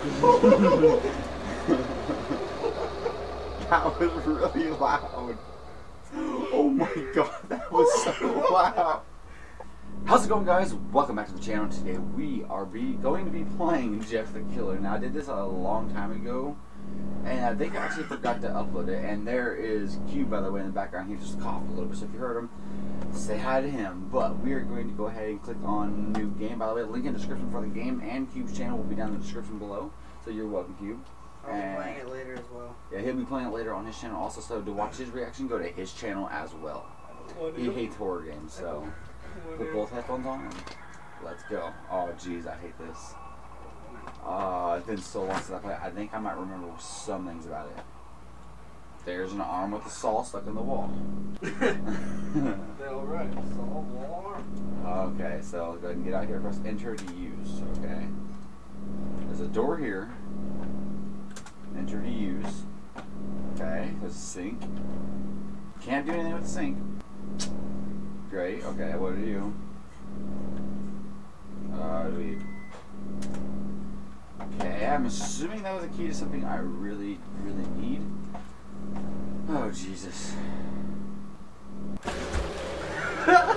That was really loud. Oh my god, that was so loud. How's it going, guys? Welcome back to the channel. Today we are going to be playing Jeff the Killer. Now, I did this a long time ago, and I think I actually forgot to upload it. And there is Q, by the way, in the background. He just coughed a little bit, so if you heard him, say hi to him. But we are going to go ahead and click on new game. By the way, link in the description for the game and Cube's channel will be down in the description below. So you're welcome, Cube. I'll be playing it later as well. Yeah, he'll be playing it later on his channel also. So to watch his reaction, go to his channel as well. He hates horror games, so put both headphones on and let's go. Oh, jeez, I hate this. It's been so long since I played. I think I might remember some things about it. There's an arm with a saw stuck in the wall. Alright, saw wall arm. Okay, so go ahead and get out here. Press enter to use. Okay. There's a door here. Enter to use. Okay, there's a sink. Can't do anything with the sink. Great, okay, what do you? Okay, I'm assuming that was a key to something I really, really need. Oh, Jesus. That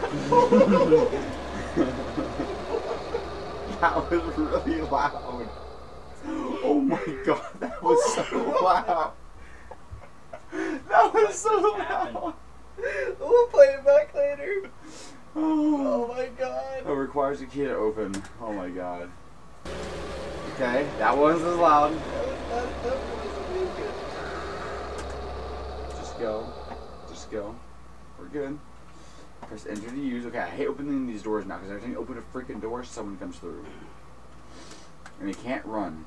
was really loud. Oh my god, that was so loud. That was so loud. We'll play it back later. Oh my god. It requires a key to open. Oh my god. Okay, that wasn't as loud. That wasn't really good. Just go. Just go. We're good. Press enter to use. Okay, I hate opening these doors now because every time you open a freaking door, someone comes through. And you can't run.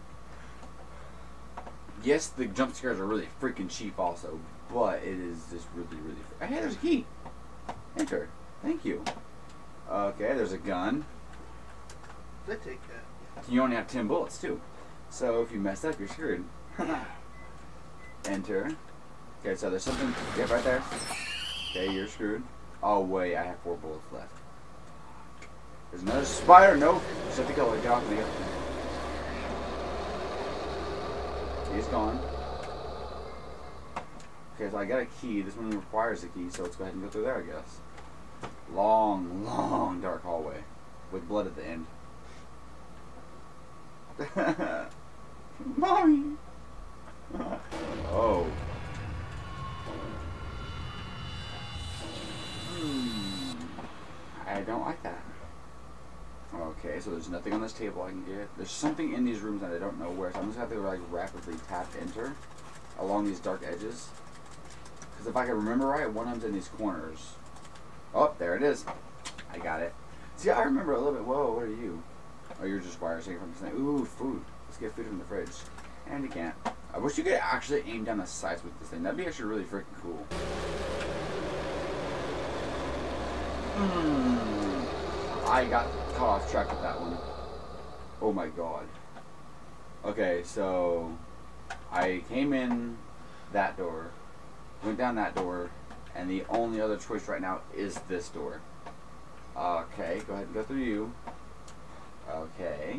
Yes, the jump scares are really freaking cheap also, but it is just really, really... Hey, there's a key! Enter. Thank you. Okay, there's a gun. Let's take that. You only have 10 bullets, too. So if you mess up, you're screwed. Enter. Okay, so there's something... Yeah, right there. Okay, you're screwed. Oh, wait, I have 4 bullets left. There's another spider! No! Just have to go. Get off me. He's gone. Okay, so I got a key. This one requires a key, so let's go ahead and go through there, I guess. Long, long dark hallway with blood at the end. Mommy! Oh. I don't like that. Okay, so there's nothing on this table I can get. There's something in these rooms that I don't know where, so I'm just going to have to like rapidly tap enter along these dark edges. Because if I can remember right, one of them's in these corners. Oh, there it is. I got it. See, I remember a little bit. Whoa, what are you? Oh, you're just wires taking from the snake. Ooh, food. Let's get food from the fridge. And you can't. I wish you could actually aim down the sides with this thing. That'd be actually really freaking cool. I got caught off track with that one. Oh my god. Okay, so I came in that door, went down that door, and the only other choice right now is this door. Okay, go ahead and go through you. Okay.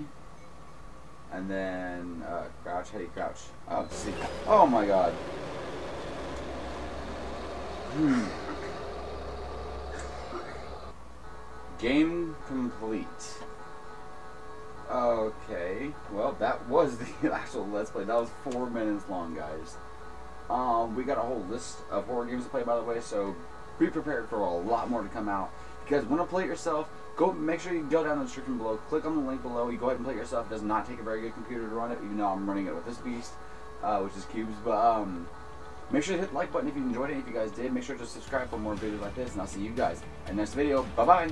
And then, crouch, how do you crouch? Oh, see. Oh my god. Game complete. Okay, well that was the actual Let's Play. That was 4 minutes long, guys. We got a whole list of horror games to play, by the way, so be prepared for a lot more to come out. If you guys want to play it yourself, go make sure you go down in the description below, click on the link below, you go ahead and play it yourself. It does not take a very good computer to run it, even though I'm running it with this beast, which is Cube's, but make sure to hit the like button if you enjoyed it. If you guys did, make sure to subscribe for more videos like this, and I'll see you guys in the next video. Bye-bye!